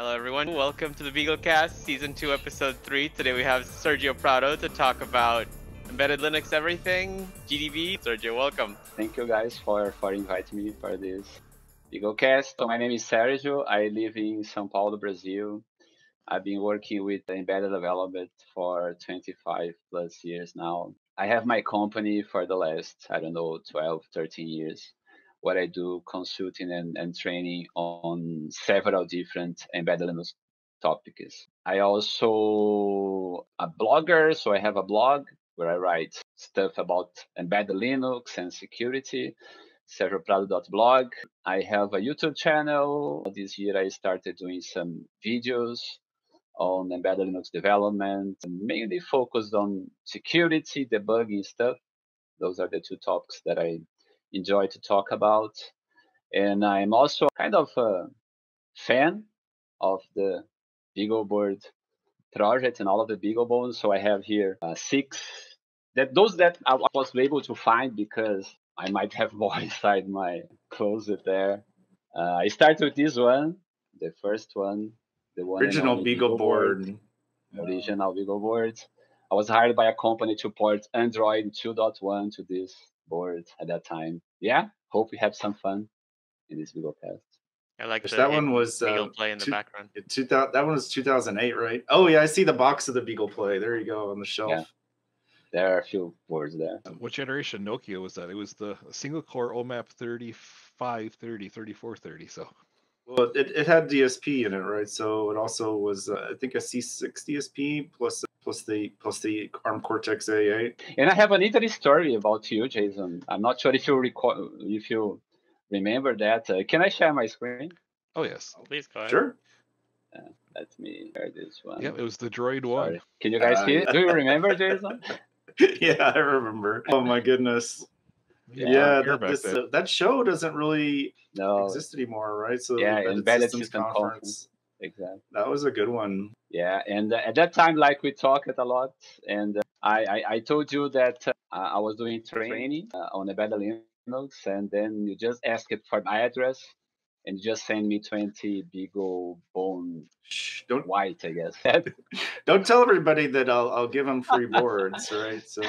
Hello everyone, welcome to the BeagleCast, Season 2, Episode 3. Today we have Sergio Prado to talk about Embedded Linux everything, GDB. Sergio, welcome. Thank you guys for inviting me for this BeagleCast. So my name is Sergio, I live in São Paulo, Brazil. I've been working with embedded development for 25 plus years now. I have my company for the last, 12, 13 years. What I do consulting and training on several different embedded Linux topics. I also a blogger, so I have a blog where I write stuff about embedded Linux and security, sergioprado.blog. I have a YouTube channel. This year I started doing some videos on embedded Linux development, mainly focused on security, debugging stuff. Those are the two topics that I enjoy to talk about. And I'm also kind of a fan of the BeagleBoard project and all of the BeagleBone. So I have here 6, those that I was able to find because I might have more inside my closet there. I started with this one, the first one, the one original BeagleBoard. Original BeagleBoard. I was hired by a company to port Android 2.1 to this board at that time. Yeah, hope you have some fun in this BeagleCast. I like that. That one was Beagle Play in the background. That one was 2008, right? Oh yeah, I see the box of the Beagle Play. There you go on the shelf. Yeah. There are a few boards there. What generation Nokia was that? It was the single core OMAP 3530, 3430. So. Well, it had DSP in it, right? So it also was I think a C6 DSP plus the ARM Cortex A8. And I have an interesting story about you, Jason. I'm not sure if you recall, if you remember that. Can I share my screen? Oh yes, please go ahead. Sure. Let me share this one. Yeah, it was the Droid one. Sorry. Can you guys see it? Do you remember, Jason? Yeah, I remember. Oh my goodness. Yeah, that show doesn't really exist anymore, right? So yeah, Embedded System Conference. Exactly. That was a good one. Yeah, and at that time, like we talked a lot, and I told you that I was doing training on Embedded Linux, and then you just asked it for my address, and you just sent me 20 BeagleBone white, I guess. Don't tell everybody that I'll give them free boards, right? So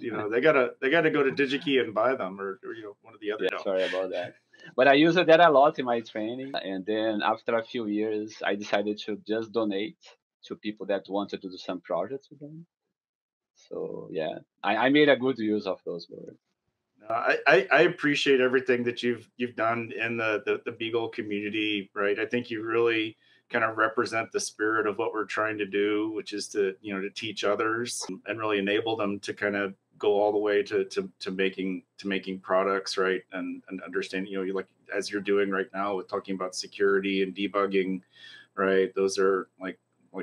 you know they gotta go to DigiKey and buy them, or you know one of the other. Yeah, sorry about that. But I used that a lot in my training. And then after a few years, I decided to just donate to people that wanted to do some projects with them. So, yeah, I made a good use of those words. I appreciate everything that you've done in the Beagle community, right? I think you really kind of represent the spirit of what we're trying to do, which is to, you know, to teach others and really enable them to kind of go all the way to making products, right? And understand, you know, you like as you're doing right now with talking about security and debugging, right? Those are like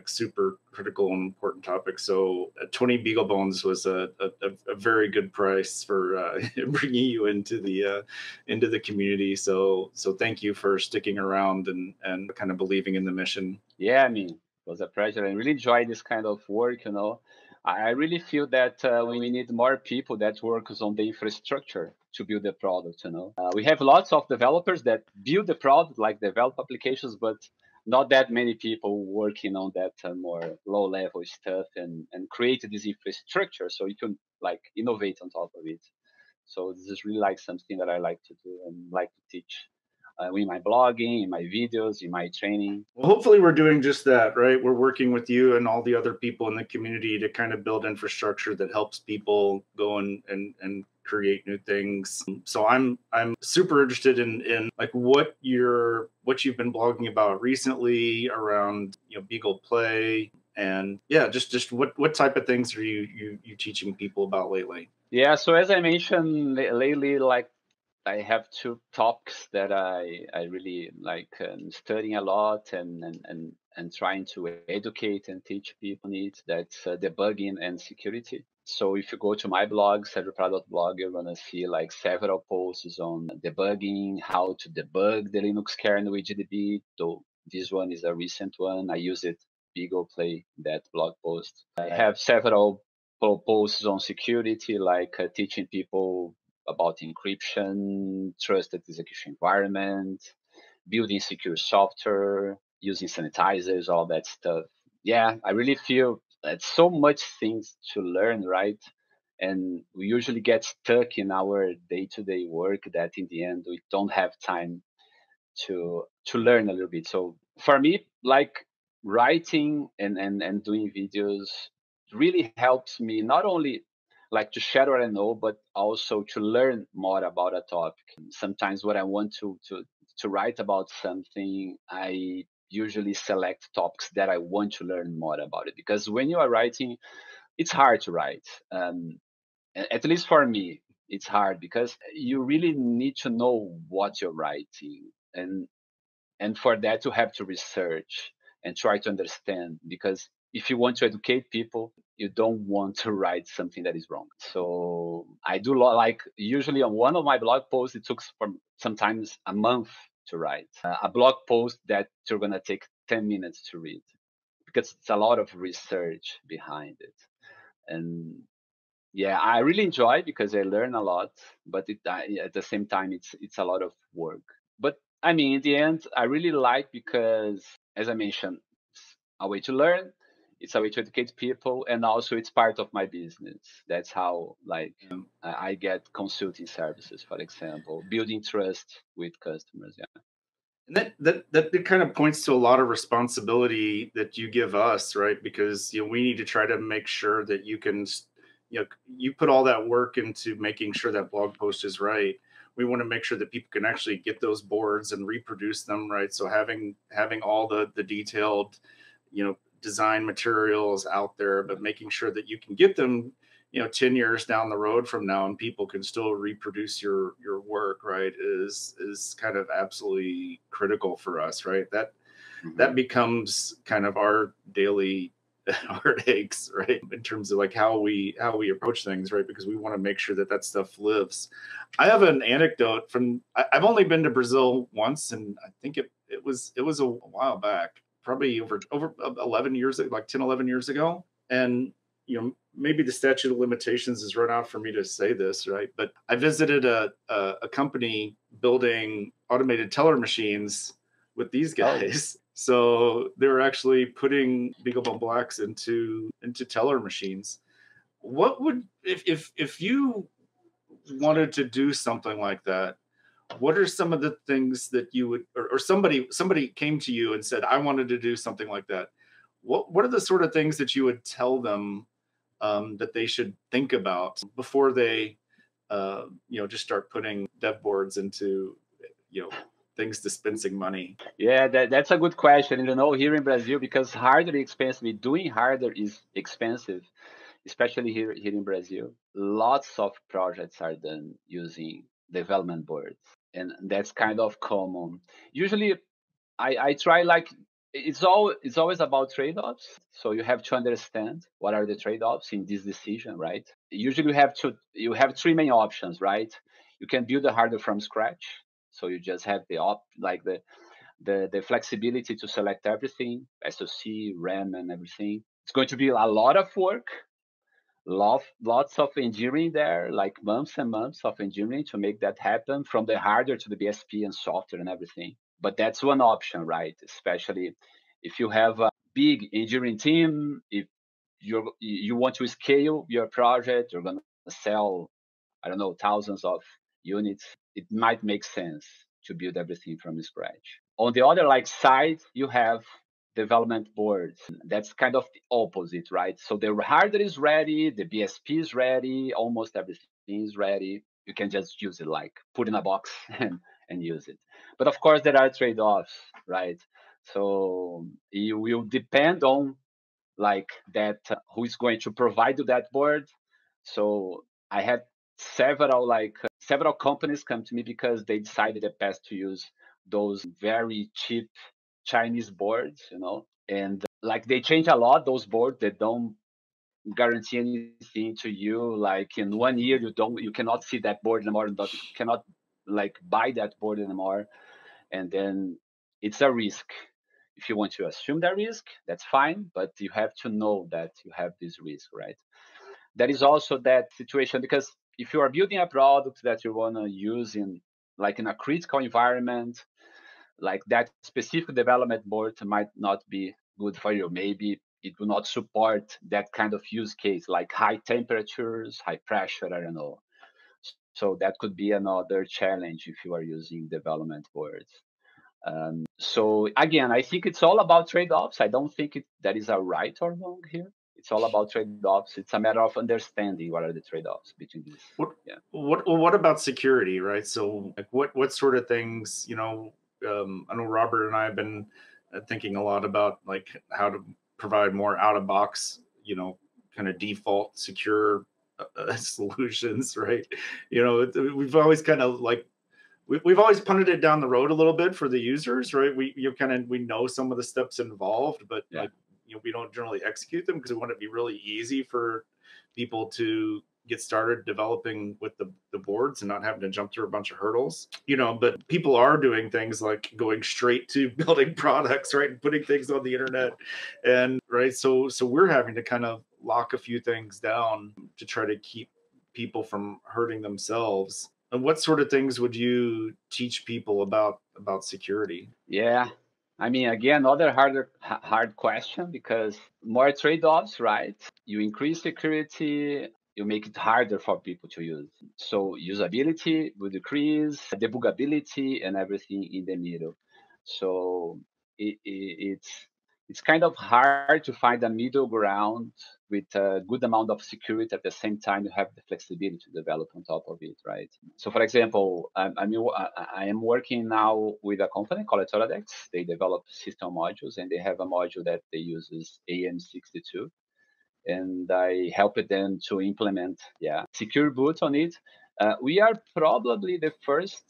super critical and important topics. So 20 BeagleBones was a very good price for bringing you into the community. So thank you for sticking around and kind of believing in the mission. Yeah, I mean, it was a pleasure. I really enjoy this kind of work, you know. I really feel that we need more people that work on the infrastructure to build the product, you know. We have lots of developers that build the product, like develop applications, but not that many people working on that more low-level stuff and create this infrastructure so you can, like, innovate on top of it. So this is really, like, something that I like to do and like to teach. In my blogging, in my videos, in my training. Well, hopefully we're doing just that, right? We're working with you and all the other people in the community to kind of build infrastructure that helps people go and create new things. So I'm super interested in like what you've been blogging about recently around, you know, Beagle Play and yeah, just what type of things are you teaching people about lately? Yeah, so as I mentioned lately, like I have two topics that I really like studying a lot and trying to educate and teach people need. That's debugging and security. So if you go to my blog, sergioprado.blog, you're gonna see like several posts on debugging, how to debug the Linux kernel with GDB. So this one is a recent one. I use it Beagle Play, that blog post. I have several posts on security, like teaching people about encryption, trusted execution environment, building secure software, using sanitizers, all that stuff. Yeah, I really feel that's so much things to learn, right? And we usually get stuck in our day-to-day work that in the end, we don't have time to learn a little bit. So for me, like writing and doing videos really helps me not only like to share what I know, but also to learn more about a topic. Sometimes when I want to write about something, I usually select topics that I want to learn more about it. Because when you are writing, it's hard to write. At least for me, it's hard because you really need to know what you're writing. And for that, you have to research and try to understand, because if you want to educate people, you don't want to write something that is wrong. So I do like usually on one of my blog posts, it took sometimes a month to write a blog post that you're going to take 10 minutes to read, because it's a lot of research behind it. And yeah, I really enjoy it because I learn a lot, but at the same time, it's a lot of work. But I mean, in the end, I really like because, as I mentioned, it's a way to learn, it's a way to educate people, and also it's part of my business. That's how, like, I get consulting services, for example, building trust with customers. Yeah. And that kind of points to a lot of responsibility that you give us, right? Because you know, we need to try to make sure that you can, you know, you put all that work into making sure that blog post is right. We want to make sure that people can actually get those boards and reproduce them, right? So having all the detailed, you know, design materials out there, but making sure that you can get them, you know, 10 years down the road from now and people can still reproduce your work, right, is kind of absolutely critical for us, right? That mm-hmm. that becomes kind of our daily heartaches, right, in terms of like how we approach things, right? Because we want to make sure that that stuff lives. I have an anecdote from, I've only been to Brazil once, and I think it was a while back, probably over 11 years, like 10, 11 years ago. And, you know, maybe the statute of limitations has run out for me to say this, right? But I visited a company building automated teller machines with these guys. Oh. So they were actually putting BeagleBone blocks into teller machines. What would, if you wanted to do something like that, what are some of the things that you would, or somebody came to you and said, I wanted to do something like that. What are the sort of things that you would tell them that they should think about before they, you know, just start putting dev boards into, you know, things dispensing money? Yeah, that's a good question. You know, here in Brazil, because hardware expensive, doing hardware is expensive, especially here in Brazil. Lots of projects are done using development boards. And that's kind of common. Usually, I try, like, it's always about trade-offs. So you have to understand what are the trade-offs in this decision, right? Usually you have three main options, right? You can build the hardware from scratch. So you just have the flexibility to select everything, SoC, RAM, and everything. It's going to be a lot of work. Lots of engineering there, like months and months of engineering to make that happen, from the hardware to the BSP and software and everything. But that's one option, right? Especially if you have a big engineering team, if you want to scale your project, you're going to sell, I don't know, thousands of units, it might make sense to build everything from scratch. On the other side, you have development boards. That's kind of the opposite, right? So the hardware is ready, the BSP is ready, almost everything is ready. You can just use it, like put in a box and use it. But of course, there are trade-offs, right? So you will depend on like that, who is going to provide you that board. So I had several companies come to me because they decided in the past to use those very cheap Chinese boards, you know, and like they change a lot, those boards that don't guarantee anything to you. Like in 1 year, you cannot see that board anymore, and you cannot like buy that board anymore. And then it's a risk. If you want to assume that risk, that's fine, but you have to know that you have this risk, right? There is also that situation, because if you are building a product that you want to use in a critical environment, like that specific development board might not be good for you. Maybe it will not support that kind of use case, like high temperatures, high pressure, I don't know. So that could be another challenge if you are using development boards. So again, I think it's all about trade-offs. I don't think that is a right or wrong here. It's all about trade-offs. It's a matter of understanding what are the trade-offs between these. What about security, right? So like what sort of things, you know, I know Robert and I have been thinking a lot about like how to provide more out-of-box, you know, kind of default secure solutions, right? You know, we've always kind of like, we've always punted it down the road a little bit for the users, right? We know some of the steps involved, but yeah, like, you know, we don't generally execute them because we want it to be really easy for people to get started developing with the boards and not having to jump through a bunch of hurdles, you know. But people are doing things like going straight to building products, right, and putting things on the internet, and right. So we're having to kind of lock a few things down to try to keep people from hurting themselves. And what sort of things would you teach people about security? Yeah, I mean, again, another hard question, because more trade-offs, right? You increase security, you make it harder for people to use. So usability will decrease, debuggability, and everything in the middle. So it's kind of hard to find a middle ground with a good amount of security. At the same time, you have the flexibility to develop on top of it, right? So for example, I am working now with a company called Toradex. They develop system modules, and they have a module that they uses AM62. And I helped them to implement, yeah, secure boot on it. We are probably the first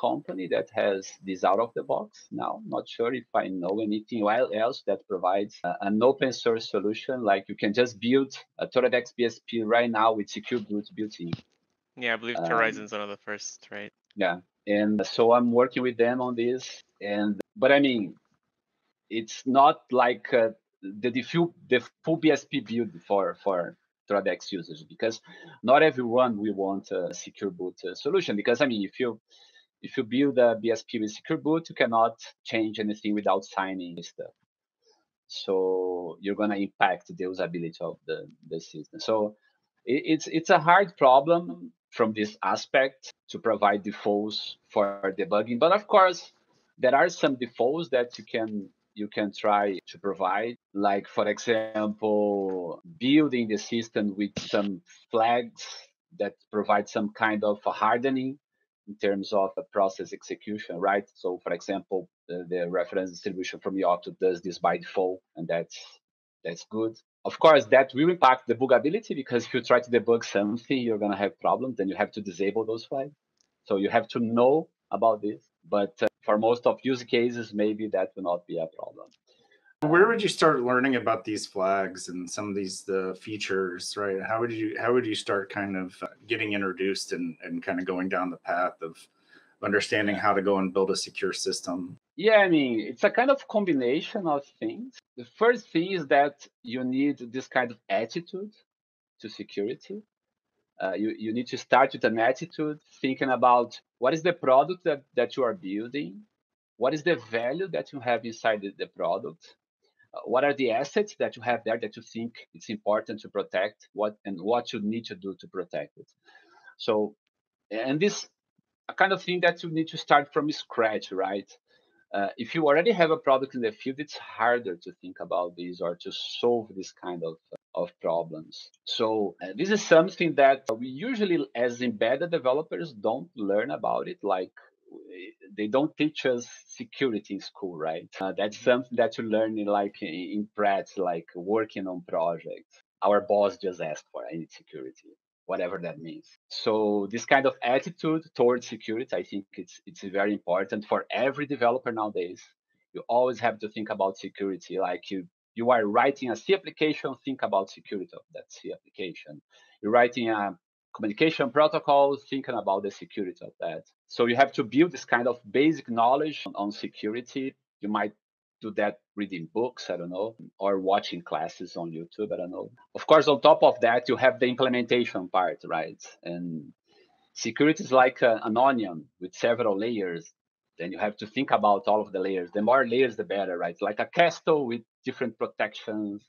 company that has this out of the box now. Not sure if I know anything else that provides an open source solution. Like you can just build a Toradex BSP right now with secure boot built in. Yeah, I believe Torizon's one of the first, right? Yeah, and so I'm working with them on this. But I mean, it's not like the full BSP build for Toradex users, because not everyone will want a secure boot solution. Because I mean, if you build a BSP with secure boot, you cannot change anything without signing stuff. So you're going to impact the usability of the system. So it's a hard problem from this aspect to provide defaults for debugging. But of course, there are some defaults that you can try to provide, like, for example, building the system with some flags that provide some kind of hardening in terms of the process execution, right? So for example, the reference distribution from Yocto does this by default, and that's good. Of course, that will impact debuggability, because if you try to debug something, you're going to have problems, then you have to disable those flags. So you have to know about this, but for most of use cases, maybe that will not be a problem. Where would you start learning about these flags and some of these features, right? How would you start kind of getting introduced and kind of going down the path of understanding how to go and build a secure system? Yeah, I mean, it's a kind of combination of things. The first thing is that you need this kind of attitude to security. You need to start with an attitude, thinking about what is the product that you are building, what is the value that you have inside the product, what are the assets that you have there that you think it's important to protect, what you need to do to protect it. So, and this kind of thing that you need to start from scratch, right? If you already have a product in the field, it's harder to think about these or to solve this kind of problems. So this is something that we usually, as embedded developers, don't learn about it. Like, they don't teach us security in school, right? That's something that you learn in Pratt, like working on projects. Our boss just asked for any security, whatever that means. So this kind of attitude towards security, I think it's very important for every developer nowadays. You always have to think about security. Like you are writing a C application, think about security of that C application. You're writing a communication protocol, thinking about the security of that. So you have to build this kind of basic knowledge on security. You might do that reading books, I don't know, or watching classes on YouTube, I don't know. Of course, on top of that, you have the implementation part, right? And security is like an onion with several layers. Then you have to think about all of the layers. The more layers, the better, right? It's like a castle with different protections.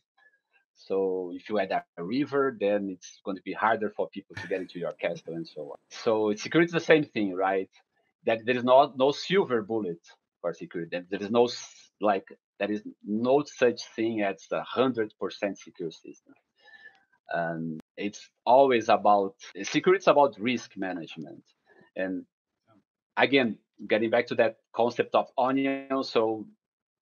So if you add a river, then it's going to be harder for people to get into your castle and so on. So security is the same thing, right? That there is no silver bullet for security. That there is no, like, there is no such thing as a 100% secure system. And it's always about, security is about risk management. And again, getting back to that concept of onion. So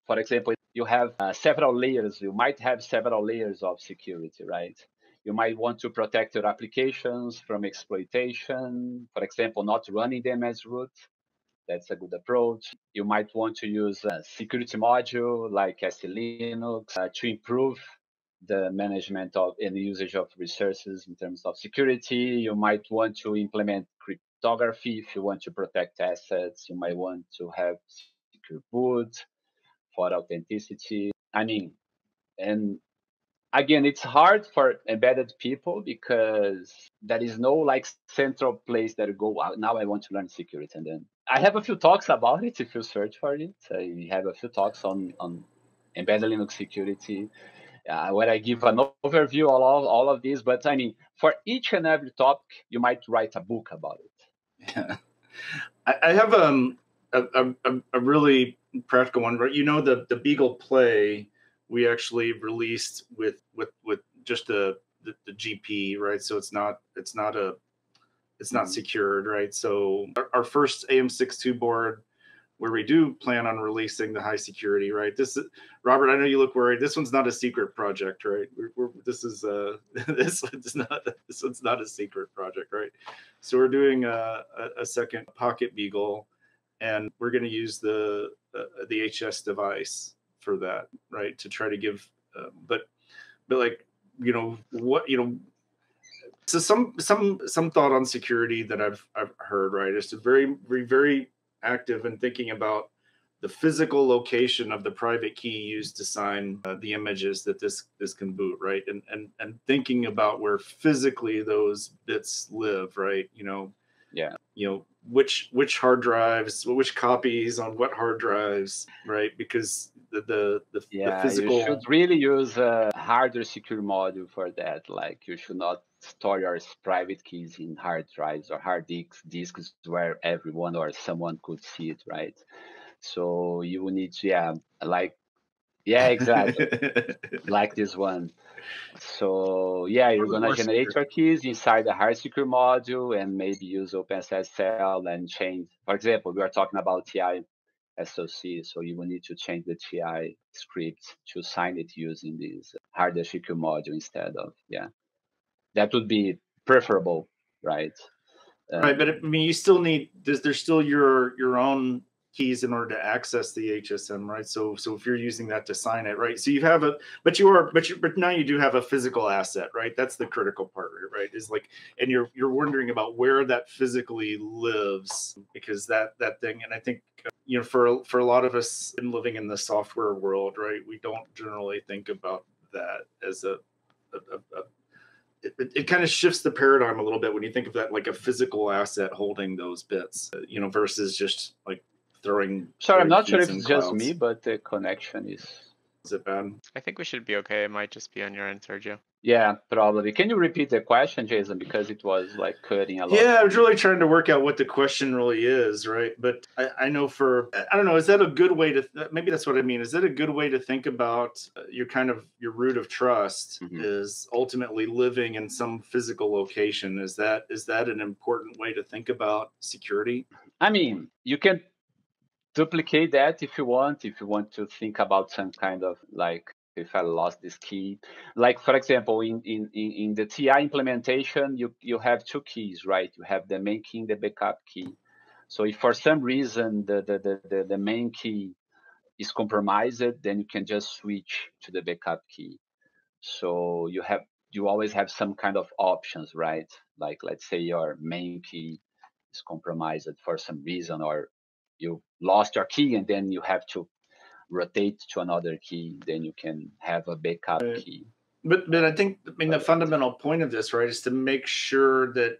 for example, you have several layers. You might have several layers of security, right? You might want to protect your applications from exploitation. For example, not running them as root. That's a good approach. You might want to use a security module like SE Linux to improve the management of and usage of resources in terms of security. You might want to implement cryptography if you want to protect assets. You might want to have secure boot for authenticity. I mean, and again, it's hard for embedded people because there is no like central place that you go out. Now I want to learn security. And then I have a few talks about it if you search for it. I have a few talks on embedded Linux security, where I give an overview of all of these. But I mean, for each and every topic, you might write a book about it. Yeah. I have a really practical one, right? You know, the Beagle Play we actually released with just the GP, right? So it's not secured, right? So our first AM62 board, where we do plan on releasing the high security, right? This, Robert, I know you look worried. This one's not a secret project, right? This one's not a secret project, right? So we're doing a second pocket Beagle, and we're going to use the HS device for that, right? To try to give, but like, you know what, you know. So some thought on security that I've heard, right? It's very, very active in thinking about the physical location of the private key used to sign the images that this can boot, right? And thinking about where physically those bits live, right? You know, yeah. You know, which hard drives, which copies on what hard drives, right? Because the physical. You should really use a harder secure module for that. Like, you should not store your private keys in hard drives or hard disks where everyone or someone could see it, right? So you need to, exactly. Like this one. So yeah, you're going to generate your keys inside the hard secure module and maybe use OpenSSL and change. For example, we are talking about TI SoC, so you will need to change the TI script to sign it using this harder secure module instead of, yeah. That would be preferable, right? Right, but I mean, you still need. There's still your own keys in order to access the HSM, right? So if you're using that to sign it, right? So you have but now you do have a physical asset, right? That's the critical part, right? Is like, and you're wondering about where that physically lives, because that thing. And I think, you know, for a lot of us in living in the software world, right, we don't generally think about that as It kind of shifts the paradigm a little bit when you think of that like a physical asset holding those bits, you know, versus just like throwing. Sorry, I'm not sure if it's just me, but the connection is. Is it bad? I think we should be okay. It might just be on your end, Sergio. Yeah, probably. Can you repeat the question, Jason? Because it was like cutting a lot. Yeah, I was really trying to work out what the question really is, right? But I know I don't know, is that a good way to, maybe that's what I mean. Is that a good way to think about your root of trust is ultimately living in some physical location? Is that an important way to think about security? I mean, you can duplicate that if you want to think about some kind of like, if I lost this key, like for example, in the TI implementation, you have two keys, right? You have the main key and the backup key. So if for some reason the main key is compromised, then you can just switch to the backup key. So you always have some kind of options, right? Like, let's say your main key is compromised for some reason, or you lost your key and then you have to rotate to another key, then you can have a backup key. But I think, I mean, the fundamental point of this, right, is to make sure that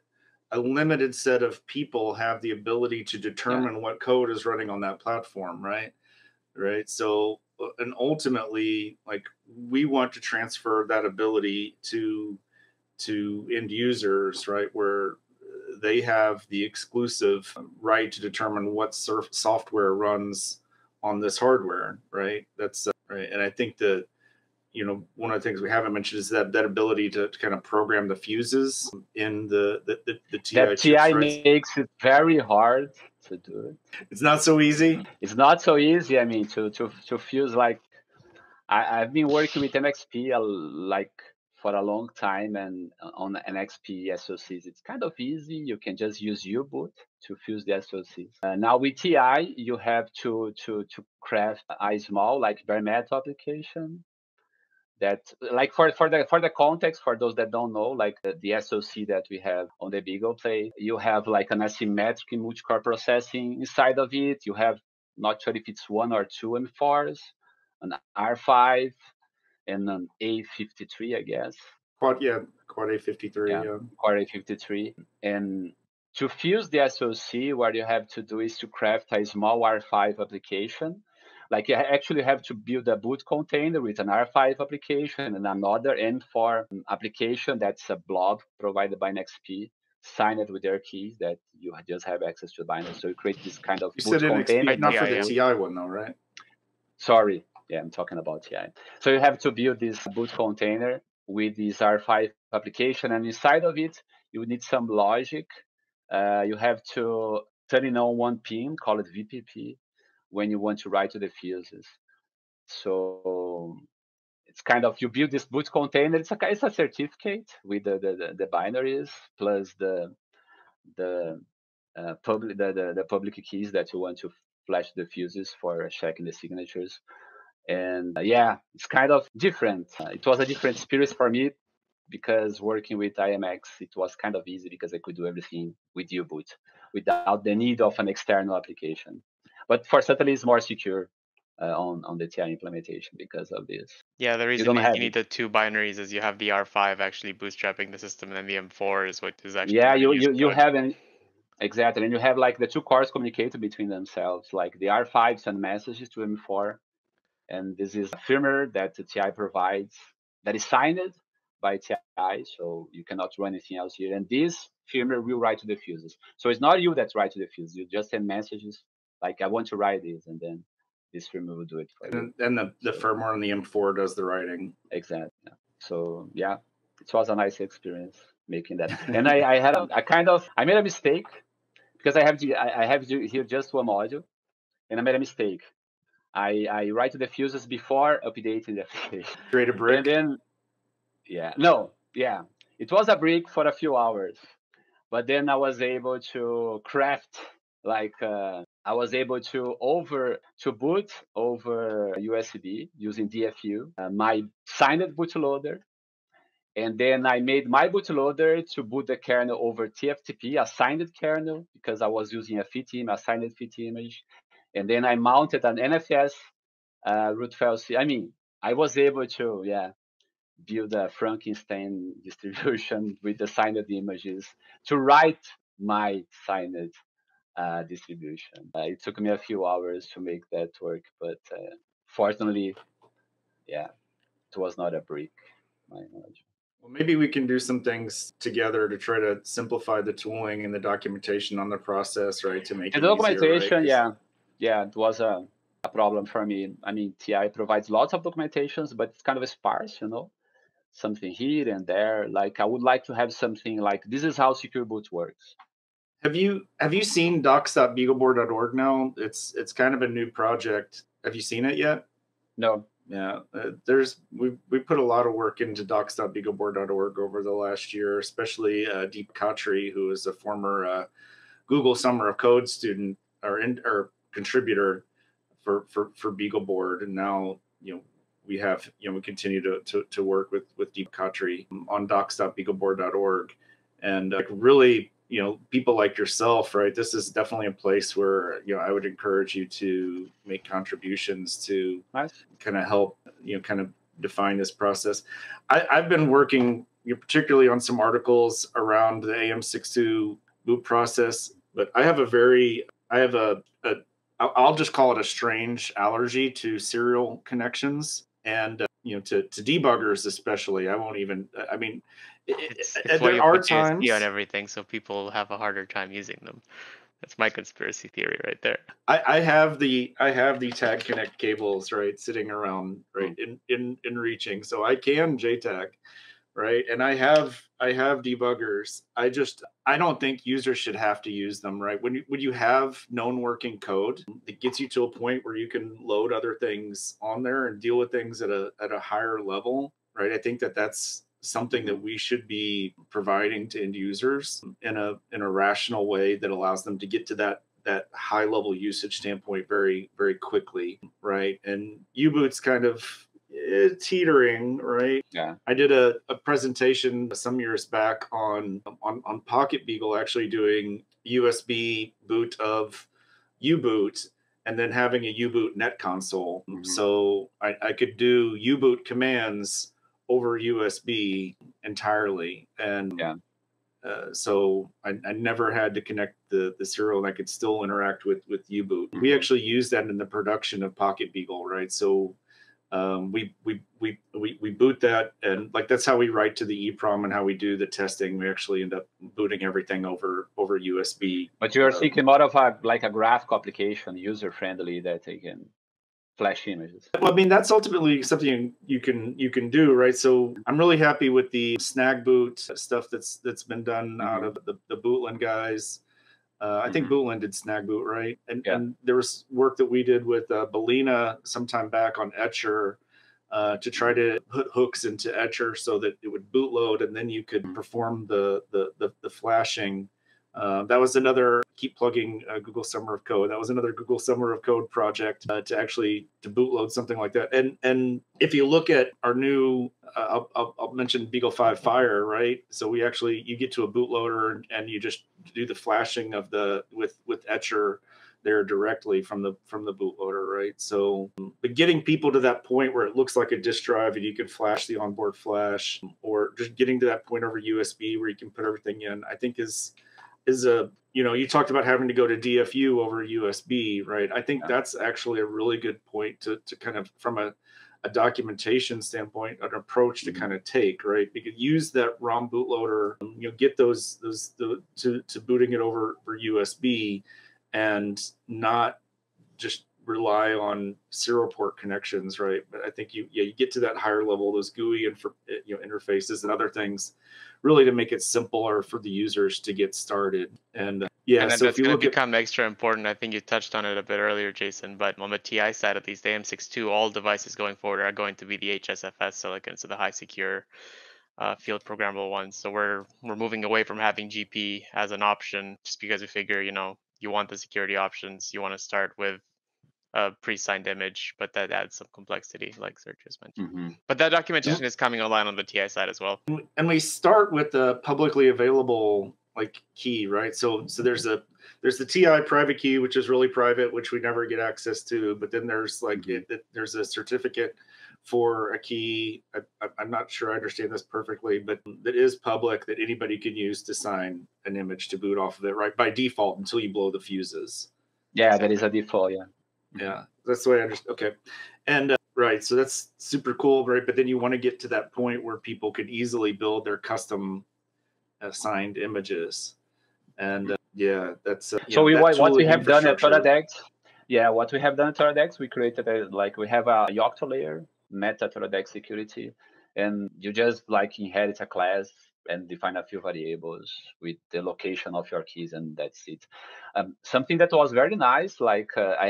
a limited set of people have the ability to determine what code is running on that platform, right? Right. So, and ultimately, like, we want to transfer that ability to end users, right, where they have the exclusive right to determine what software runs on this hardware, right? That's right. And I think that, you know, one of the things we haven't mentioned is that ability to kind of program the fuses in the TI. That TI makes it very hard to do it. It's not so easy. It's not so easy. I mean, to fuse, like, I've been working with NXP like for a long time, and on NXP SoCs, it's kind of easy. You can just use U-Boot to fuse the SoCs. Now with TI, you have to craft a small, like, bare metal application. That, like, for the context, for those that don't know, like the SoC that we have on the Beagle Play, you have like an asymmetric multi-core processing inside of it. You have, not sure if it's 1 or 2 M4s, an R5, and an A53, I guess. Quad A53. Yeah. Quad A53. And to fuse the SoC, what you have to do is to craft a small R5 application. Like, you actually have to build a boot container with an R5 application and another M4 application that's a blob provided by NXP, signed with their keys that you just have access to the binary. So you create this kind of boot container. NXP, not for the TI one, though, right? Sorry. Yeah, I'm talking about TI. So you have to build this boot container with this R5 application. And inside of it, you need some logic. You have to turn it on one pin, call it VPP, when you want to write to the fuses. So it's kind of, you build this boot container. It's a certificate with the binaries plus the public keys that you want to flash the fuses for checking the signatures. And yeah, it's kind of different. It was a different experience for me, because working with IMX, it was kind of easy because I could do everything with U-Boot without the need of an external application. But for certainly, it's more secure on the TI implementation because of this. Yeah, the reason you need the 2 binaries is you have the R5 actually bootstrapping the system, and then the M4 is what is actually. Yeah, you have an exactly, and you have like the 2 cores communicating between themselves, like the R5 send messages to M4, and this is a firmware that the TI provides that is signed by TI, so you cannot run anything else here. And this firmware will write to the fuses. So it's not you that writes to the fuses; you just send messages. Like, I want to write this, and then this firmware will do it for you. And the firmware on the M4 does the writing. Exactly. So yeah, it was a nice experience making that. And I had I made a mistake because I have here just 1 module, and I made a mistake. I write to the fuses before updating the application. Create a brick. And then it was a brick for a few hours, but then I was able to craft like. I was able to boot over USB using DFU, my signed bootloader. And then I made my bootloader to boot the kernel over TFTP, a signed kernel, because I was using a signed FIT image. And then I mounted an NFS root file. I mean, I was able to, build a Frankenstein distribution with the signed images to write my signed distribution. It took me a few hours to make that work, but fortunately, it was not a break, my knowledge. Well, maybe we can do some things together to try to simplify the tooling and the documentation on the process, right? To make the documentation, easier, right? It was a problem for me. I mean, TI provides lots of documentations, but it's kind of sparse, you know, something here and there. Like, I would like to have something like, this is how Secure Boot works. Have you seen docs.beagleboard.org now? It's kind of a new project. Have you seen it yet? No. Yeah, we put a lot of work into docs.beagleboard.org over the last year, especially Deepak Khatri, who is a former Google Summer of Code student or contributor for BeagleBoard, and now we continue to work with Deepak Khatri on docs.beagleboard.org, and really. You know, people like yourself, right? This is definitely a place where, I would encourage you to make contributions to kind of help, kind of define this process. I've been working particularly on some articles around the AM62 boot process. But I have a very, I'll just call it a strange allergy to serial connections and, you know, to debuggers especially. I won't even, I mean, it's there are times on everything, so people have a harder time using them. That's my conspiracy theory right there. I have the TAG Connect cables sitting around in reaching, so I can JTAG, and I have debuggers. I don't think users should have to use them, When you have known working code, it gets you to a point where you can load other things on there and deal with things at a higher level, I think that's something that we should be providing to end users in a rational way that allows them to get to that high level usage standpoint very, very quickly, And U-Boot's kind of teetering, Yeah. I did a presentation some years back on Pocket Beagle, actually doing USB boot of U-Boot, and then having a U-Boot net console. Mm-hmm. So I could do U-Boot commands over USB entirely, and so I never had to connect the serial, and I could still interact with U-Boot. Mm-hmm. We actually use that in the production of Pocket Beagle, So we boot that, and that's how we write to the EEPROM and how we do the testing. We actually end up booting everything over USB. But you are thinking more of a graphical application, user friendly, that they can flash images. Well, I mean, that's ultimately something you can do, So I'm really happy with the snag boot stuff that's been done out of the Bootlin guys. I think Bootlin did snag boot, And there was work that we did with Belina sometime back on Etcher to try to put hooks into Etcher so that it would bootload, and then you could perform the flashing. That was another, keep plugging Google Summer of Code. That was another Google Summer of Code project to bootload something like that. And if you look at our new, I'll mention BeagleV-Fire, So you get to a bootloader and you just do the flashing of with Etcher there directly from the bootloader, So, but getting people to that point where it looks like a disk drive and you can flash the onboard flash, or just getting to that point over USB where you can put everything in, I think is a, you talked about having to go to DFU over USB, I think that's actually a really good point to kind of, from a documentation standpoint, an approach to kind of take, You could use that ROM bootloader, get those to booting it over for USB, and not just rely on serial port connections, But I think you get to that higher level, those GUI and interfaces and other things, really to make it simpler for the users to get started. And yeah, and then so that's going to become extra important. I think you touched on it a bit earlier, Jason, but on the TI side, at least the AM62, all devices going forward are going to be the HSFS silicon, so the high secure field programmable ones. So we're moving away from having GP as an option, just because we figure, you want the security options, you want to start with a pre-signed image, but that adds some complexity, like Sergio's mentioned. But that documentation is coming online on the TI side as well. And we start with the publicly available key, So there's the TI private key, which is really private, which we never get access to. But then there's there's a certificate for a key. I'm not sure I understand this perfectly, but that is public, that anybody can use to sign an image to boot off of it, By default, until you blow the fuses. Yeah, that is a default. Yeah, that's the way I understand. Okay. And so that's super cool, But then you want to get to that point where people could easily build their custom signed images. And that's so what we have done at Toradex. What we have done at Toradex, we created we have a Yocto layer, meta Toradex security, and you just inherit a class and define a few variables with the location of your keys, and that's it. Something that was very nice, I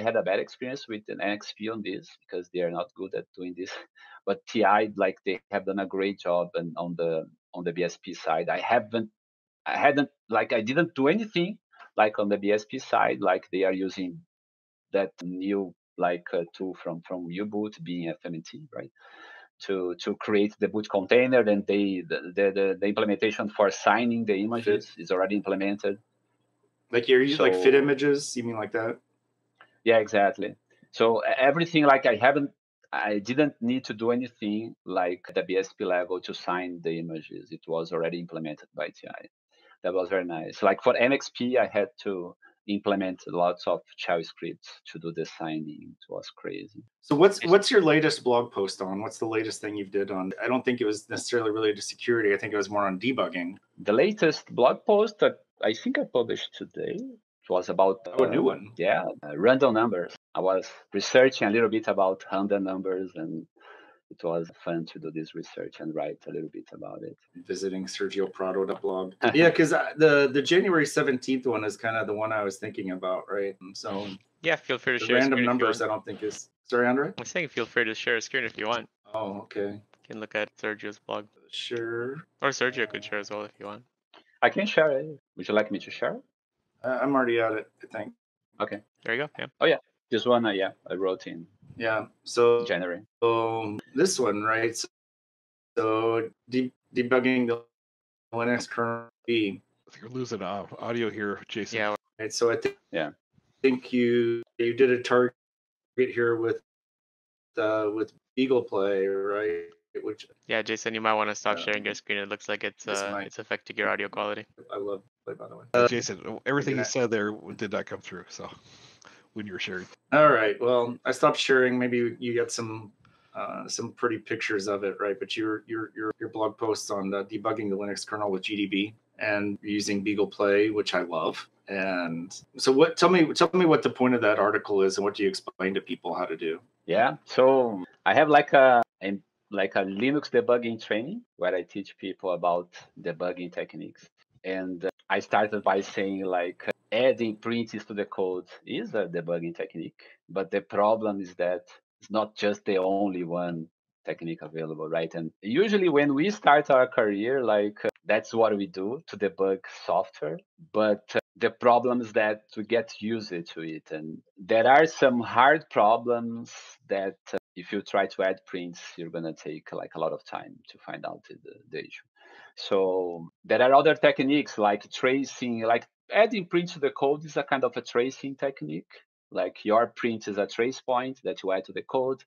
had a bad experience with an NXP on this because they are not good at doing this, but TI, they have done a great job. And on the BSP side, I didn't do anything on the BSP side. They are using that new tool from U-Boot, being FMNT, to create the boot container. Then the implementation for signing the images is already implemented. You're using FIT images, you mean that? Yeah, exactly. So everything I haven't I didn't need to do anything like the BSP level to sign the images. It was already implemented by TI. That was very nice. Like for NXP, I had to implement lots of shell scripts to do the signing. It was crazy. So what's your latest blog post on? What's the latest thing you've did on? I don't think it was necessarily related to security. I think it was more on debugging. The latest blog post that I think I published today, it was about a new one. Yeah, random numbers. I was researching a little bit about random numbers, and it was fun to do this research and write a little bit about it. Visiting sergioprado.blog. Yeah, because the January 17th one is kind of the one I was thinking about, right? So yeah, feel free to share. Random numbers, I don't think is. Sorry, Andre. I was saying feel free to share a screen if you want. Oh, okay. You can look at Sergio's blog. Sure. Or Sergio could share as well if you want. I can share it. Would you like me to share? I'm already at it, I think. Okay. There you go. Yeah. Oh yeah, this one. Yeah, I wrote in. Yeah, so January. So this one, right? So debugging the Linux kernel. You're losing audio here, Jason. Yeah. Right, so I think you did a target here with Beagle Play, right? Which yeah, Jason, you might want to stop sharing your screen. It looks like it's affecting your audio quality. I love Play, by the way. Jason, everything you said there did not come through. So. When you're sharing. All right. Well, I stopped sharing. Maybe you got some pretty pictures of it, right? But your blog posts on the debugging the Linux kernel with GDB and using Beagle Play, which I love. And so, what? Tell me what the point of that article is, and what do you explain to people how to do? Yeah. So I have like a Linux debugging training where I teach people about debugging techniques, and I started by saying like. Adding prints to the code is a debugging technique, but the problem is that it's not just the only one technique available, right? And usually when we start our career, like that's what we do to debug software. But the problem is that we get used to it. And there are some hard problems that if you try to add prints, you're going to take like a lot of time to find out the issue. So there are other techniques like tracing, like adding print to the code is a kind of a tracing technique. Like your print is a trace point that you add to the code,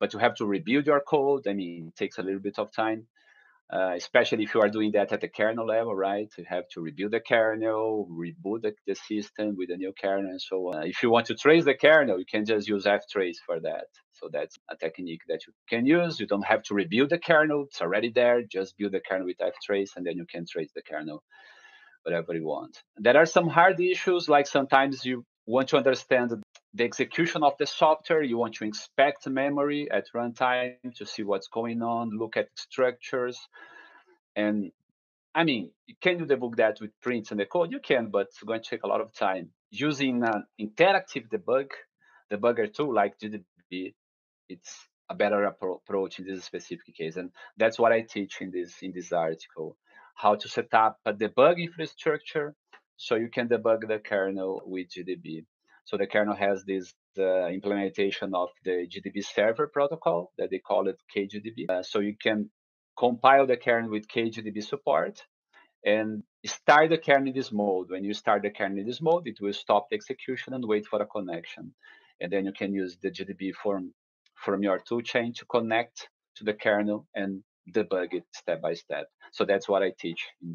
but you have to rebuild your code. I mean, it takes a little bit of time, especially if you are doing that at the kernel level, right? You have to rebuild the kernel, reboot the system with a new kernel and so on. If you want to trace the kernel, you can just use ftrace for that. So that's a technique that you can use. You don't have to rebuild the kernel. It's already there. Just build the kernel with ftrace, and then you can trace the kernel. Whatever you want. There are some hard issues, like sometimes you want to understand the execution of the software, you want to inspect memory at runtime to see what's going on, look at structures. And I mean, can you debug that with prints in the code? You can, but it's going to take a lot of time. Using an interactive debugger tool like GDB, it's a better approach in this specific case. And that's what I teach in this article. How to set up a debug infrastructure so you can debug the kernel with GDB. So the kernel has this implementation of the GDB server protocol that they call it KGDB. So you can compile the kernel with KGDB support and start the kernel in this mode. When you start the kernel in this mode, it will stop the execution and wait for a connection. And then you can use the GDB from your toolchain to connect to the kernel and debug it step by step. So that's what I teach in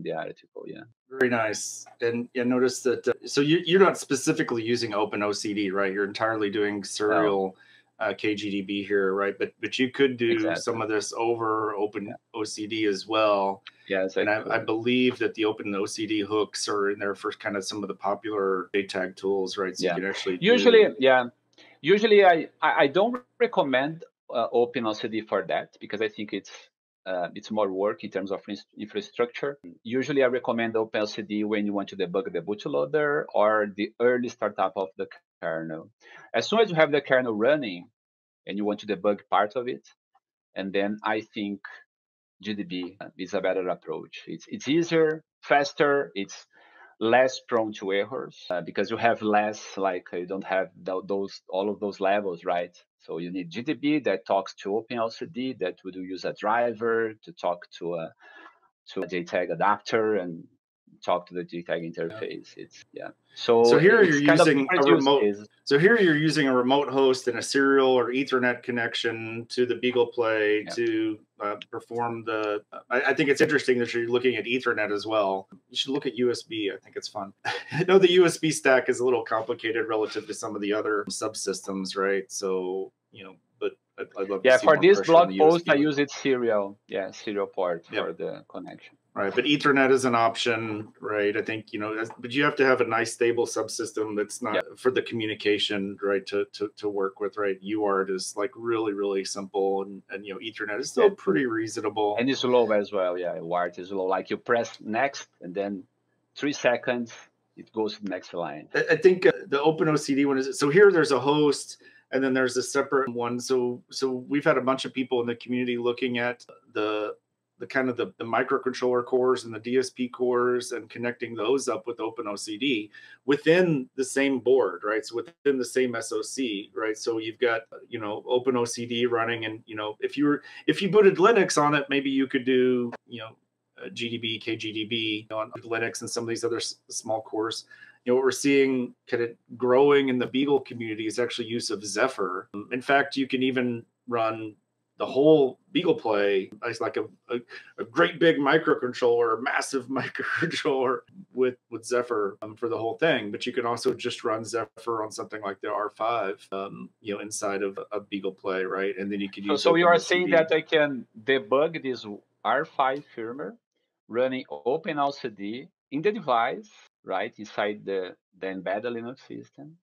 the article. Yeah, very nice. And you notice that. So you're not specifically using OpenOCD, right? You're entirely doing serial KGDB here, right? But you could do some of this over OpenOCD as well. Yes, and I believe that the OpenOCD hooks are in there for kind of some of the popular JTAG tools, right? So you can actually usually I don't recommend. OpenOCD for that because I think it's more work in terms of infrastructure. Usually, I recommend OpenOCD when you want to debug the bootloader or the early startup of the kernel. As soon as you have the kernel running and you want to debug part of it, and then I think GDB is a better approach. It's easier, faster, it's less prone to errors because you have less, like you don't have all of those levels, right? So you need GDB that talks to OpenLCD that would use a driver to talk to a JTAG adapter, and talk to the JTAG interface. Yeah. It's yeah. So here you're using a remote. So here you're using a remote host and a serial or Ethernet connection to the Beagle Play yeah. to perform the. I think it's interesting that you're looking at Ethernet as well. You should look at USB. I think it's fun. I know the USB stack is a little complicated relative to some of the other subsystems, right? So you know, but I'd love. Yeah, to see for this blog post, I use it serial. Yeah, serial port yep. for the connection. Right, but Ethernet is an option, right? I think, you know, but you have to have a nice stable subsystem that's not yeah. for the communication, right, to work with, right? UART is like really, really simple. And you know, Ethernet is still pretty reasonable. And it's low as well, yeah. UART is low. Like you press next and then 3 seconds, it goes to the next line. I think the OpenOCD one is, so here there's a host and then there's a separate one. So we've had a bunch of people in the community looking at the kind of the microcontroller cores and the DSP cores and connecting those up with OpenOCD within the same board, right? So within the same SoC, right? So you've got, you know, OpenOCD running and, you know, if you booted Linux on it, maybe you could do, you know, GDB, KGDB on Linux and some of these other small cores. You know, what we're seeing kind of growing in the Beagle community is actually use of Zephyr. In fact, you can even run the whole Beagle Play is like a great big microcontroller, massive microcontroller with Zephyr for the whole thing. But you can also just run Zephyr on something like the R5, you know, inside of a Beagle Play, right? And then you could use. So you are saying that I can debug this R5 firmware running OpenOCD in the device, right, inside the embedded Linux system,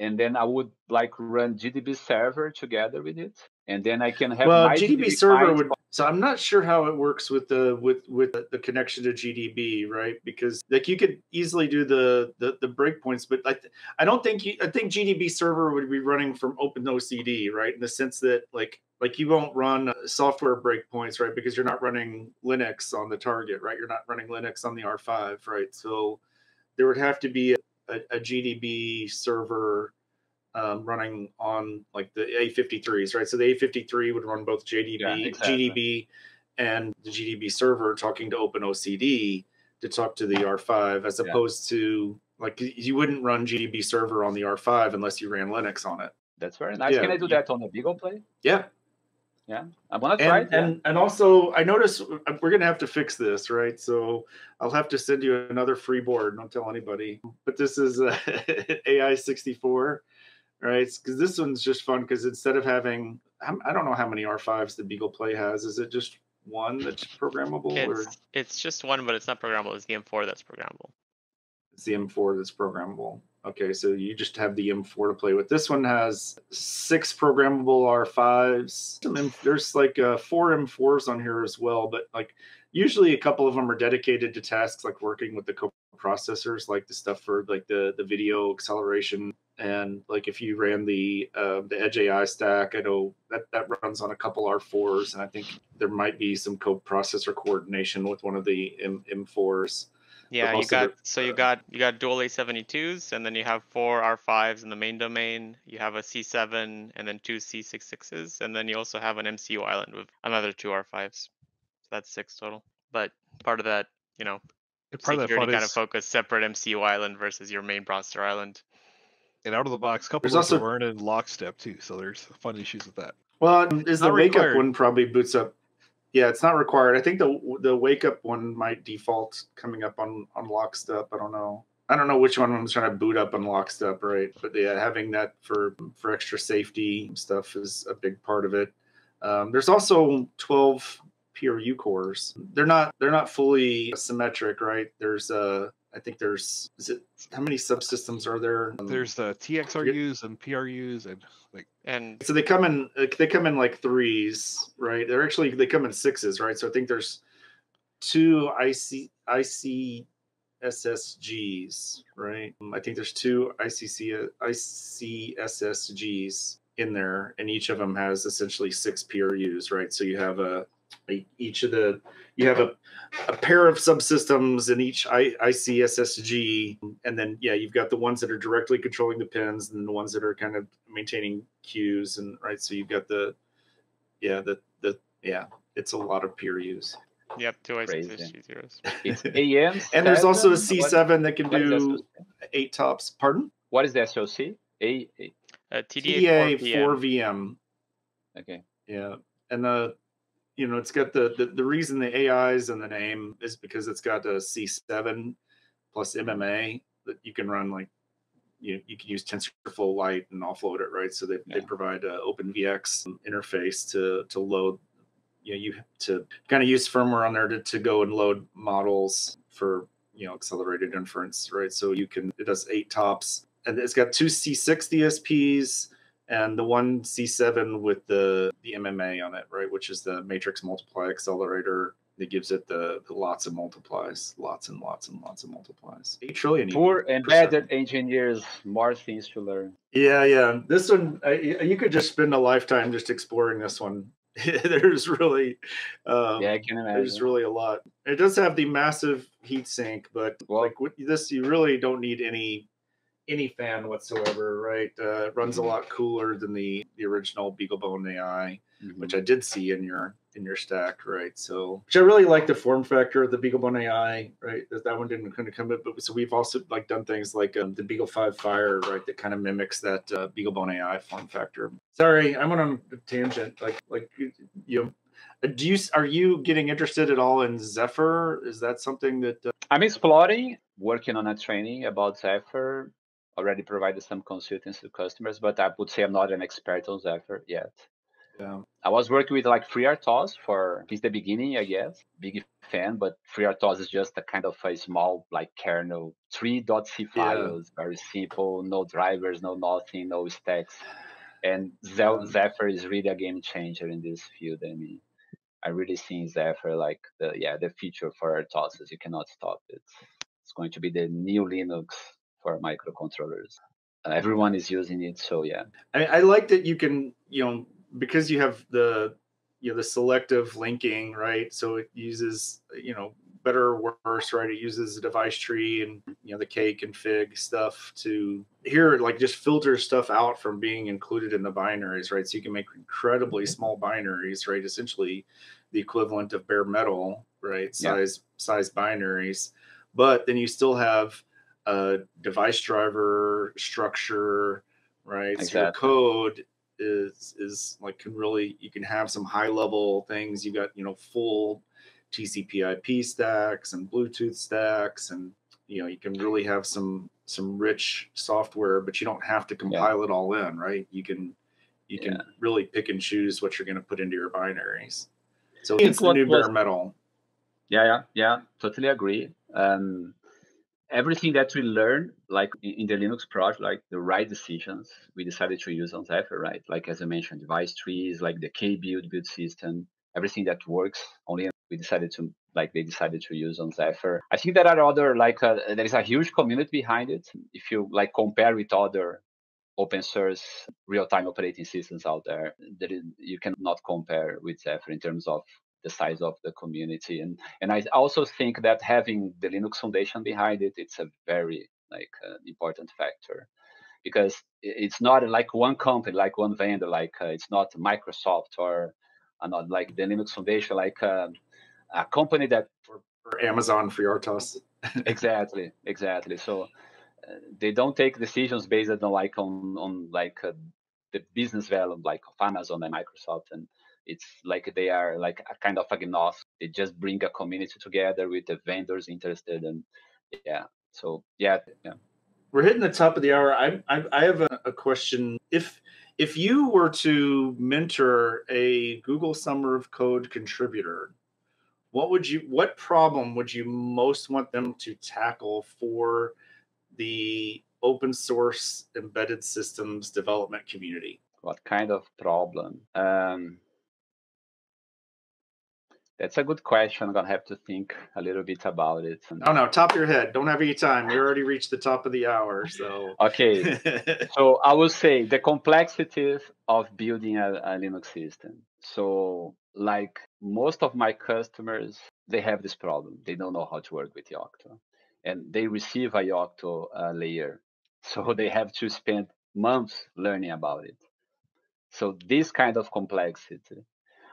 and then I would like run GDB server together with it. And then I can have my GDB server would. So I'm not sure how it works with the connection to GDB, right? Because like you could easily do the breakpoints, but I don't think I think GDB server would be running from OpenOCD, right? In the sense that like you won't run software breakpoints, right? Because you're not running Linux on the target, right? You're not running Linux on the R5, right? So there would have to be a GDB server. Running on like the A53s, right? So the A53 would run both JDB, yeah, exactly. GDB, and the GDB server talking to OpenOCD to talk to the R5, as opposed to like you wouldn't run GDB server on the R5 unless you ran Linux on it. That's very nice. Yeah. Can I do that on the Beagle Play? Yeah. Yeah, I'm gonna try it. And also, I notice we're gonna have to fix this, right? So I'll have to send you another free board. Don't tell anybody. But this is AI64. Right, because this one's just fun because instead of having, I don't know how many R5s the Beagle Play has. Is it just one that's programmable? It's just one, but it's not programmable. It's the M4 that's programmable. It's the M4 that's programmable. Okay, so you just have the M4 to play with. This one has 6 programmable R5s. There's like 4 M4s on here as well, but like usually a couple of them are dedicated to tasks like working with the coprocessors, like the stuff for like the video acceleration. And like if you ran the Edge AI stack, I know that runs on a couple R4s, and I think there might be some coprocessor coordination with one of the M4s. Yeah, you got dual A72s, and then you have 4 R5s in the main domain. You have a C7, and then 2 C66s, and then you also have an MCU island with another 2 R5s. So that's 6 total. But part of that, you know, security kind of focus, separate MCU island versus your main processor island. And out of the box, couples also weren't in lockstep too, so there's fun issues with that. Well, is the wake up one probably boots up? Yeah, it's not required. I think the wake up one might default coming up on lockstep. I don't know. I don't know which one I'm trying to boot up on lockstep, right? But yeah, having that for extra safety stuff is a big part of it. There's also 12 PRU cores. They're not fully symmetric, right? There's a I think there's, is it, how many subsystems are there? There's the TXRUs and PRUs and like, and so they come in like 3s, right? They're actually, they come in 6s, right? So I think there's 2 ICSSGs, right? I think there's 2 ICSSGs in there, and each of them has essentially 6 PRUs, right? So you have a pair of subsystems in each ICSSG, and then yeah, you've got the ones that are directly controlling the pins, and the ones that are kind of maintaining queues, and right. So you've got the, yeah, it's a lot of PRUs. Yep, two IC2 C0s. It's AM. And there's also a C7 that can do 8 TOPS. Pardon? What is the SoC? TDA4VM. Okay. Yeah, and the it's got the reason the AI is in the name is because it's got a C7 plus MMA that you can run like you can use TensorFlow Lite and offload it, right? So they provide an OpenVX interface to load. You have to kind of use firmware on there to go and load models for accelerated inference, right? So it does 8 TOPS, and it's got 2 C6 DSPs and the 1 C7 with the MMA on it, right? Which is the matrix multiply accelerator that gives it the lots of multiplies, lots and lots and lots of multiplies. 8 trillion. Poor embedded engineers, more things to learn. Yeah, yeah. This one, you could just spend a lifetime just exploring this one. There's really, yeah, I can imagine. There's really a lot. It does have the massive heat sink, but like with this, you really don't need any fan whatsoever, right? It runs a lot cooler than the original BeagleBone AI, which I did see in your stack, right? So, which I really like the form factor of the BeagleBone AI, right? That one didn't kind of come up, but so we've also like done things like the BeagleV-Fire, right? That kind of mimics that BeagleBone AI form factor. Sorry, I went on a tangent. Like are you getting interested at all in Zephyr? Is that something that I'm exploring? Working on a training about Zephyr. Already provided some consultants to customers, but I would say I'm not an expert on Zephyr yet. Yeah. I was working with like FreeRTOS since the beginning, I guess. Big fan, but FreeRTOS is just a kind of a small like kernel, 3.c files, very simple, no drivers, no nothing, no stacks. And Zephyr is really a game changer in this field. I mean, I really see Zephyr like the feature for RTOS is you cannot stop it. It's going to be the new Linux for microcontrollers. Everyone is using it, so yeah. I like that you can, because you have the selective linking, right? So it uses, better or worse, right? It uses the device tree and, the K config stuff to just filter stuff out from being included in the binaries, right? So you can make incredibly small binaries, right? Essentially the equivalent of bare metal, right? Size binaries, but then you still have a device driver structure, right? Exactly. So your code is like you can have some high level things. You've got, full TCP/IP stacks and Bluetooth stacks, and you can really have some rich software, but you don't have to compile it all in, right? You can really pick and choose what you're going to put into your binaries. So it's the new bare metal. Yeah, totally agree. Everything that we learned, like in the Linux project, like the right decisions, we decided to use on Zephyr, right? Like, as I mentioned, device trees, like the K-build system, everything that works, only they decided to use on Zephyr. I think there are other, there is a huge community behind it. If you compare with other open source real-time operating systems out there, you cannot compare with Zephyr in terms of the size of the community, and I also think that having the Linux Foundation behind it, it's a very important factor, because it's not like one company, like one vendor, it's not Microsoft or not like the Linux Foundation, a company that for Amazon FreeRTOS. exactly. So they don't take decisions based on the business value of Amazon and Microsoft, and it's they are a kind of agnostic. They just bring a community together with the vendors interested, and so we're hitting the top of the hour. I have a question. If you were to mentor a Google Summer of Code contributor, what problem would you most want them to tackle for the open source embedded systems development community? What kind of problem? That's a good question. I'm going to have to think a little bit about it. Oh, no, top of your head. Don't have any time. We already reached the top of the hour. So okay. So I will say the complexities of building a Linux system. So most of my customers, they have this problem. They don't know how to work with Yocto. And they receive a Yocto layer. So they have to spend months learning about it. So this kind of complexity.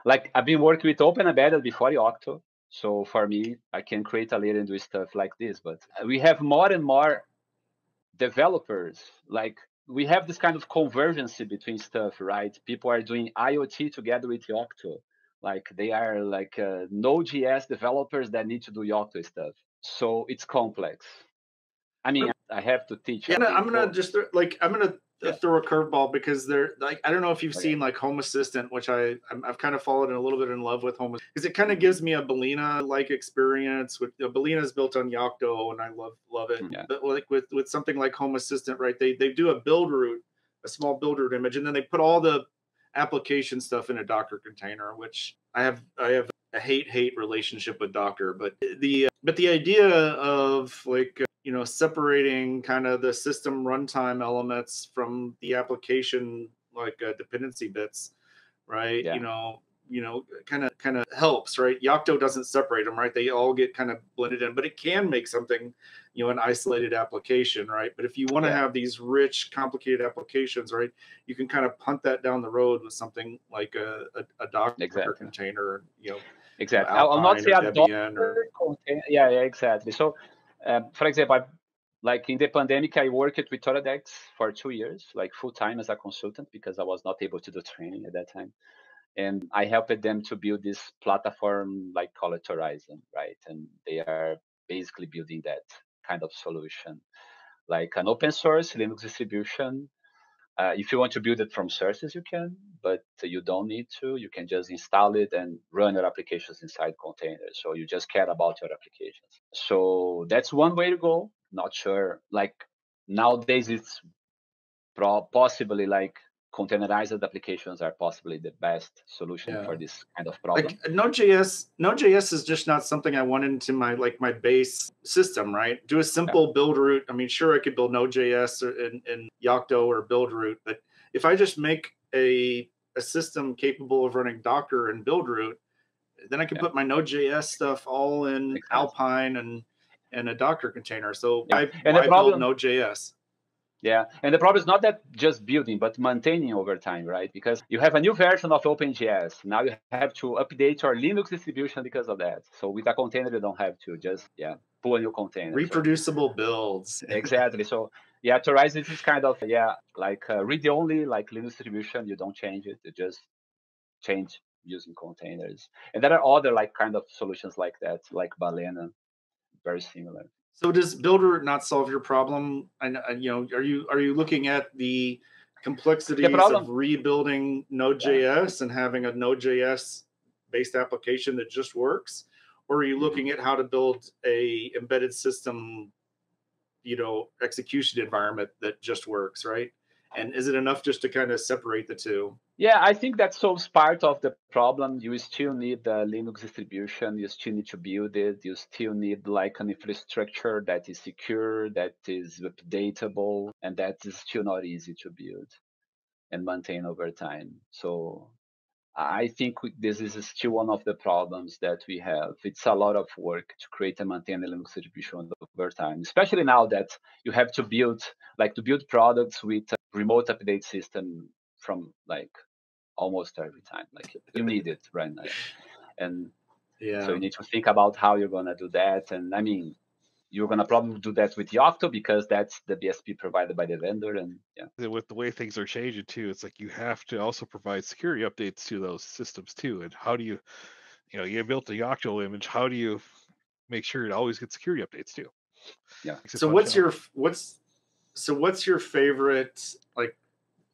I've been working with Open Embedded before Yocto, So for me, I can create a layer and do stuff like this. But we have more and more developers. Like, we have this kind of convergence between stuff, right? People are doing IoT together with Yocto. Like, they are like Node.js developers that need to do Yocto stuff. So it's complex. I mean, I have to teach. Yeah, I'm going to just like, I'm going to throw a curveball, because they're like, I don't know if you've seen like Home Assistant, which I've kind of fallen a little bit in love with Home Assistant, because it kind of gives me a Bellina like experience. With Bellina is built on Yocto, and I love it. Yeah. But like with something like Home Assistant, right? They do a build root, a small build root image, and then they put all the application stuff in a Docker container, which I have a hate relationship with Docker. But the idea of like separating kind of the system runtime elements from the application, like dependency bits, right? Yeah. You know, kind of helps, right? Yocto doesn't separate them, right? They all get kind of blended in, but it can make something, an isolated application, right? But if you want to have these rich, complicated applications, right, you can kind of punt that down the road with something like a Docker container, Exactly. I'll not say a Docker container. Yeah, exactly. So. For example, like in the pandemic, I worked with Toradex for 2 years, like full time as a consultant, because I was not able to do training at that time. And I helped them to build this platform, like call it Torizon, right? And they are basically building that kind of solution, like an open source Linux distribution. If you want to build it from sources, you can, but you don't need to. You can just install it and run your applications inside containers. So you just care about your applications. So that's one way to go. Not sure. Like nowadays, it's possibly like containerized applications are possibly the best solution for this kind of problem. Like Node.js is just not something I want into my base system, right? Do a simple build root. I mean, sure, I could build Node.js and Yocto or build root, but if I just make a system capable of running Docker and build root, then I can put my Node.js stuff all in Alpine and a Docker container. So I build Node.js. Yeah. And the problem is not that just building, but maintaining over time, right? Because you have a new version of OpenJS. Now you have to update your Linux distribution because of that. So with a container, you don't have to just, pull a new container. Reproducible builds. Exactly. So, Torizon is kind of, like read-only, like Linux distribution. You don't change it. You just change using containers. And there are other like kind of solutions like that, like Bellina, very similar. So does build root not solve your problem? And are you looking at the complexities of rebuilding Node.js and having a Node.js based application that just works, or are you looking at how to build a embedded system, execution environment that just works, right? And is it enough just to kind of separate the two? Yeah, I think that solves part of the problem. You still need the Linux distribution. You still need to build it. You still need like an infrastructure that is secure, that is updatable, and that is still not easy to build and maintain over time. So I think this is still one of the problems that we have. It's a lot of work to create and maintain a Linux distribution over time, especially now that you have to build products with a remote update system from like almost every time. Like you need it right now. And so you need to think about how you're going to do that. And I mean, you're going to probably do that with Yocto because that's the BSP provided by the vendor. And with the way things are changing too, it's like you have to also provide security updates to those systems too. And how do you, you built a Yocto image, how do you make sure it always gets security updates too? Yeah. So what's your favorite like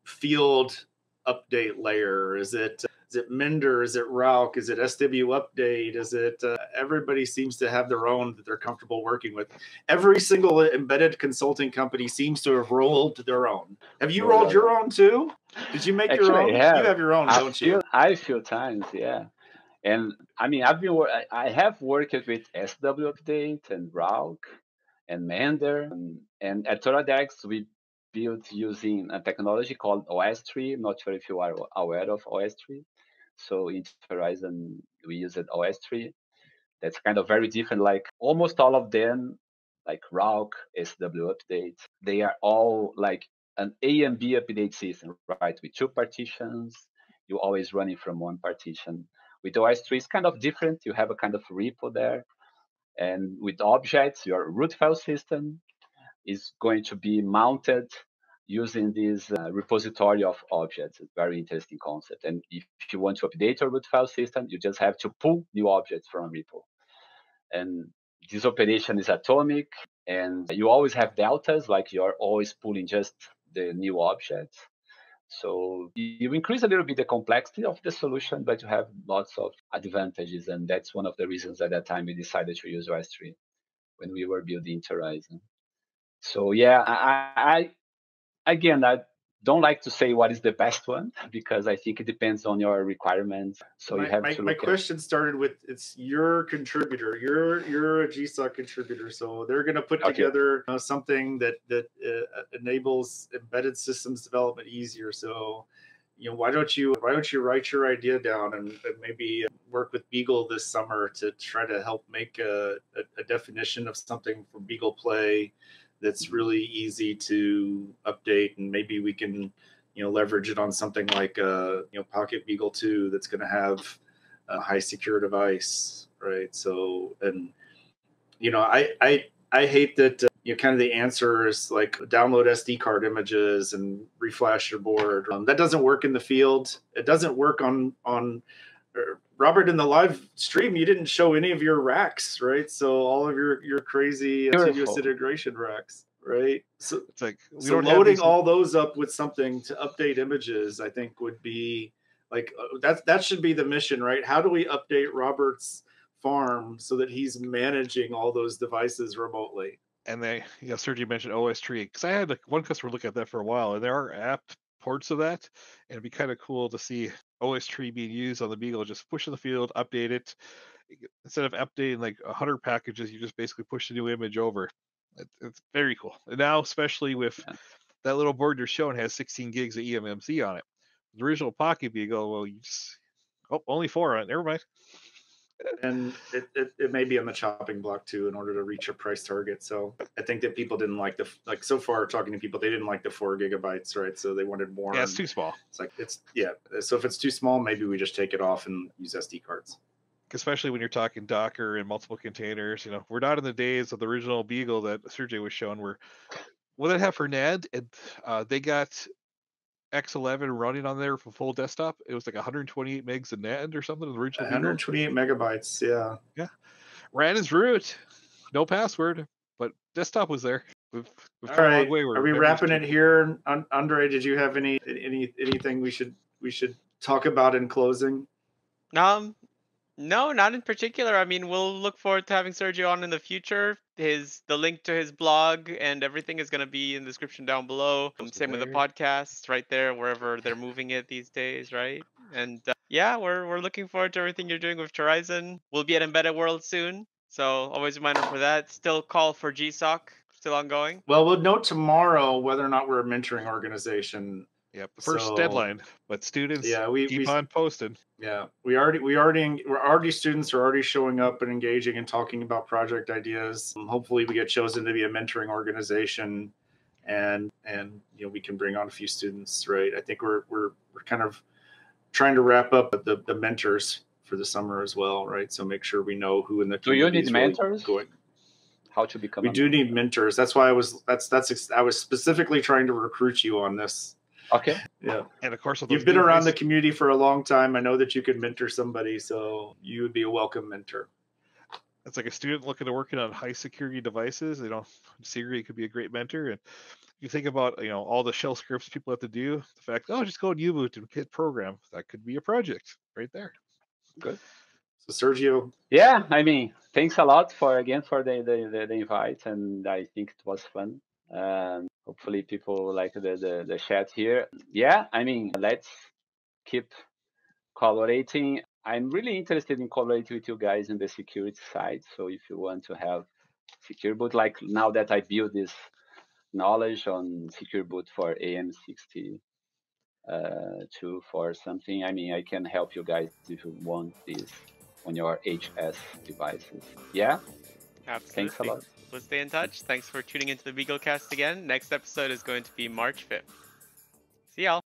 field update layer? Is it Mender? Is it Rauk? Is it SW Update? Is it everybody seems to have their own that they're comfortable working with. Every single embedded consulting company seems to have rolled their own. Have you rolled your own too? Did you make your own? You have your own, don't you? I feel times, And I mean, I have worked with SW Update and Rauk and Mender, and at Toradex we built using a technology called OS3. I'm not sure if you are aware of OS3. So in Torizon, we use it OS3. That's kind of very different. Like almost all of them, like Rauk, SW Update, they are all like an A and B update system, right? With two partitions, you're always running from one partition. With OS3, it's kind of different. You have a kind of repo there. And with objects, your root file system is going to be mounted using this repository of objects. It's a very interesting concept. And if you want to update your root file system, you just have to pull new objects from a repo. And this operation is atomic. And you always have deltas, like you're always pulling just the new objects. So you increase a little bit the complexity of the solution, but you have lots of advantages. And that's one of the reasons at that time we decided to use OS3 when we were building Torizon. So yeah, I don't like to say what is the best one, because I think it depends on your requirements. So you have to. My question started with, it's your contributor. You're a GSOC contributor, so they're going to put together something that enables embedded systems development easier. So, you know, why don't you write your idea down and maybe work with Beagle this summer to try to help make a definition of something for Beagle Play that's really easy to update, and maybe we can, you know, leverage it on something like Pocket Beagle 2 that's going to have a high secure device, right? So, and you know, I hate that kind of the answer is like download SD card images and reflash your board. That doesn't work in the field. It doesn't work on Robert, in the live stream, you didn't show any of your racks, right? So all of your crazy continuous integration racks, right? So it's like loading all those up with something to update images, I think would be like that should be the mission, right? How do we update Robert's farm so that he's managing all those devices remotely? And they, you know, Sergio mentioned OS3 because I had like one customer look at that for a while, and there are app ports of that, and it'd be kind of cool to see OS3 being used on the Beagle. Just push in the field, update it. Instead of updating like 100 packages, you just basically push the new image over. It's very cool. And now, especially with that little board you're showing has 16 gigs of eMMC on it. The original Pocket Beagle, well, you just, only 4 on it. Never mind. And it may be on the chopping block too in order to reach a price target. So I think that people didn't like so far talking to people, they didn't like the 4 gigabytes, right? So they wanted more. Yeah, it's too small. It's like, so if it's too small, maybe we just take it off and use SD cards. Especially when you're talking Docker and multiple containers, you know, we're not in the days of the original Beagle that Sergio was showing where what did I have for NAND, and they got X11 running on there for full desktop. It was like 128 megs of NAND or something. The original 128 megabytes. Yeah. Yeah. Ran his root. No password, but desktop was there. We've all right. Are we wrapping it here? Andre, did you have anything we should talk about in closing? No, not in particular. I mean, we'll look forward to having Sergio on in the future. The link to his blog and everything is going to be in the description down below. Same with the podcast right there, wherever they're moving it these days, right? And yeah, we're looking forward to everything you're doing with Torizon. We'll be at Embedded World soon, so always remind them for that. Still call for GSOC, still ongoing. Well, we'll know tomorrow whether or not we're a mentoring organization. Yep, first deadline, but students keep on posting. Yeah, we're already students are already showing up and engaging and talking about project ideas. Hopefully, we get chosen to be a mentoring organization, and you know, we can bring on a few students, right? I think we're kind of trying to wrap up the mentors for the summer as well, right? So make sure we know who in the community is really going. How to become? We do need mentors. That's why I was specifically trying to recruit you on this. Okay. Yeah. And of course, you've been around the community for a long time. I know that you can mentor somebody, so you would be a welcome mentor. It's like a student looking to working on high security devices. You know, Sergio could be a great mentor. And you think about, you know, all the shell scripts people have to do. The fact, just go to U-Boot and hit program. That could be a project right there. Good. So Sergio. Yeah, I mean, thanks a lot for the invite, and I think it was fun. Hopefully people like the chat here. Yeah, I mean, let's keep collaborating. I'm really interested in collaborating with you guys in the security side. So if you want to have Secure Boot, like now that I build this knowledge on Secure Boot for AM62 for something, I mean, I can help you guys if you want this on your HS devices. Yeah? Absolutely. Thanks a lot. We'll stay in touch. Thanks for tuning into the BeagleCast again. Next episode is going to be March 5th. See y'all.